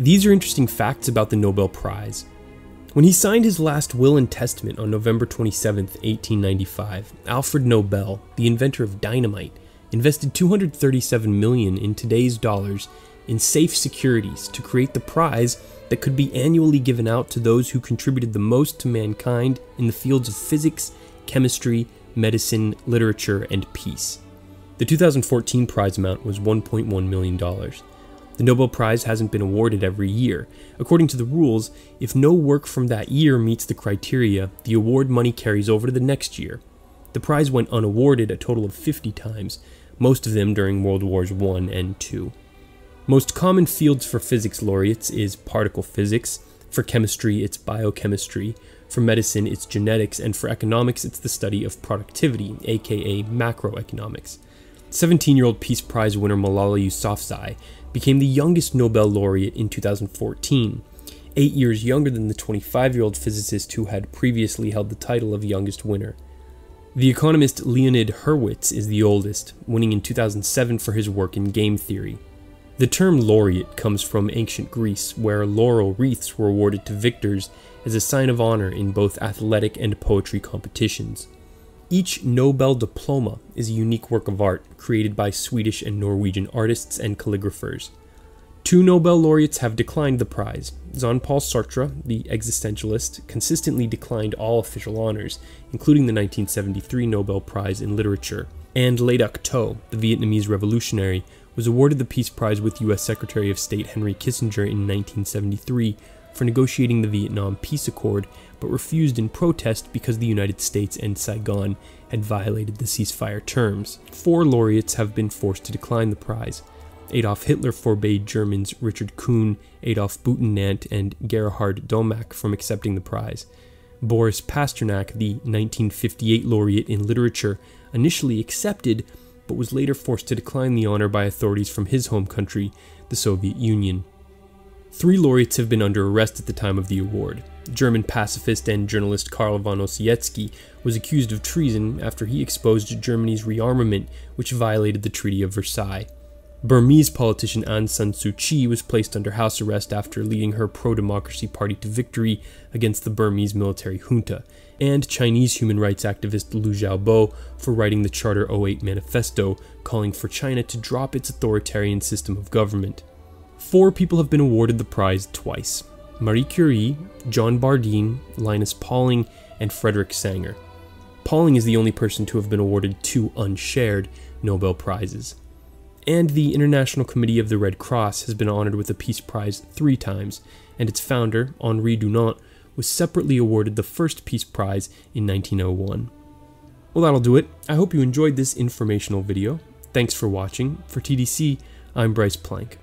These are interesting facts about the Nobel Prize. When he signed his last will and testament on November 27, 1895, Alfred Nobel, the inventor of dynamite, invested $237 million in today's dollars in safe securities to create the prize that could be annually given out to those who contributed the most to mankind in the fields of physics, chemistry, medicine, literature, and peace. The 2014 prize amount was $1.1 million. The Nobel Prize hasn't been awarded every year. According to the rules, if no work from that year meets the criteria, the award money carries over to the next year. The prize went unawarded a total of 50 times, most of them during World Wars I and II. Most common fields for physics laureates is particle physics, for chemistry it's biochemistry, for medicine it's genetics, and for economics it's the study of productivity, aka macroeconomics. 17-year-old Peace Prize winner Malala Yousafzai became the youngest Nobel laureate in 2014, 8 years younger than the 25-year-old physicist who had previously held the title of youngest winner. The economist Leonid Hurwitz is the oldest, winning in 2007 for his work in game theory. The term laureate comes from ancient Greece, where laurel wreaths were awarded to victors as a sign of honor in both athletic and poetry competitions. Each Nobel diploma is a unique work of art created by Swedish and Norwegian artists and calligraphers. Two Nobel laureates have declined the prize. Jean-Paul Sartre, the existentialist, consistently declined all official honors, including the 1973 Nobel Prize in Literature. And Le Duc Tho, the Vietnamese revolutionary, was awarded the Peace Prize with U.S. Secretary of State Henry Kissinger in 1973 for negotiating the Vietnam Peace Accord, but refused in protest because the United States and Saigon had violated the ceasefire terms. Four laureates have been forced to decline the prize. Adolf Hitler forbade Germans Richard Kuhn, Adolf Butenandt, and Gerhard Domack from accepting the prize. Boris Pasternak, the 1958 laureate in literature, initially accepted, but was later forced to decline the honor by authorities from his home country, the Soviet Union. Three laureates have been under arrest at the time of the award. German pacifist and journalist Karl von Ossietzky was accused of treason after he exposed Germany's rearmament, which violated the Treaty of Versailles. Burmese politician Aung San Suu Kyi was placed under house arrest after leading her pro-democracy party to victory against the Burmese military junta, and Chinese human rights activist Liu Xiaobo for writing the Charter 08 Manifesto, calling for China to drop its authoritarian system of government. Four people have been awarded the prize twice: Marie Curie, John Bardeen, Linus Pauling, and Frederick Sanger. Pauling is the only person to have been awarded two unshared Nobel Prizes. And the International Committee of the Red Cross has been honored with a Peace Prize three times, and its founder, Henri Dunant, was separately awarded the first Peace Prize in 1901. Well, that'll do it. I hope you enjoyed this informational video. Thanks for watching. For TDC, I'm Bryce Plank.